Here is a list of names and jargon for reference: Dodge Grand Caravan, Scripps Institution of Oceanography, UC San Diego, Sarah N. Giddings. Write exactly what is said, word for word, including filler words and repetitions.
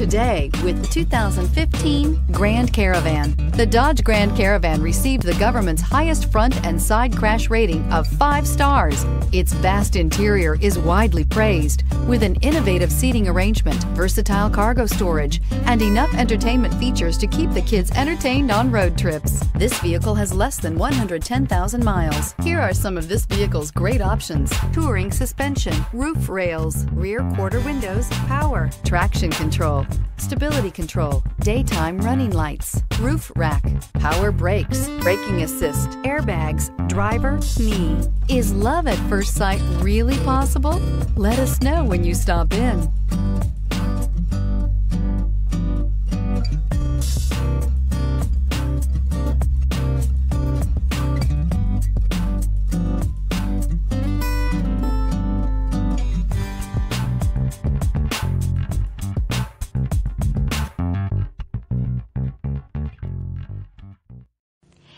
today with the two thousand fifteen Grand Caravan. The Dodge Grand Caravan received the government's highest front and side crash rating of five stars. Its vast interior is widely praised, with an innovative seating arrangement, versatile cargo storage, and enough entertainment features to keep the kids entertained on road trips. This vehicle has less than one hundred ten thousand miles. Here are some of this vehicle's great options: touring suspension, roof rails, rear quarter windows, power, traction control, stability control, daytime running lights, roof rack, power brakes, braking assist, airbags, driver, knee. Is love at first sight really possible? Let us know when you stop in.